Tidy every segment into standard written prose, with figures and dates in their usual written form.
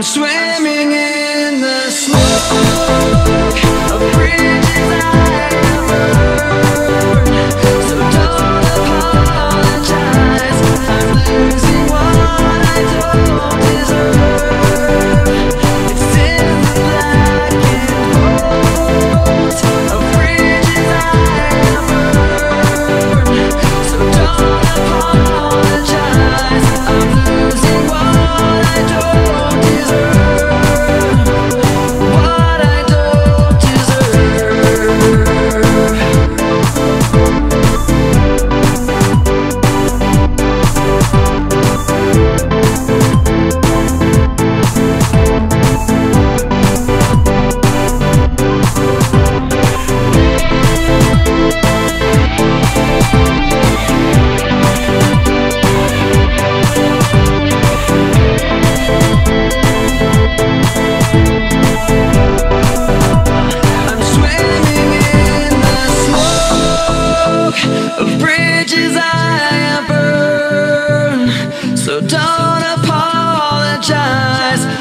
I'm swimming in the smoke of bridges I have burned. So don't apologize, I'm losing what I don't deserve. It seems that I can't hold of bridges I have burned. So don't apologize, I'm losing what I don't.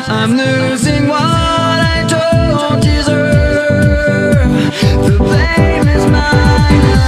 I'm losing what I don't deserve. The blame is mine.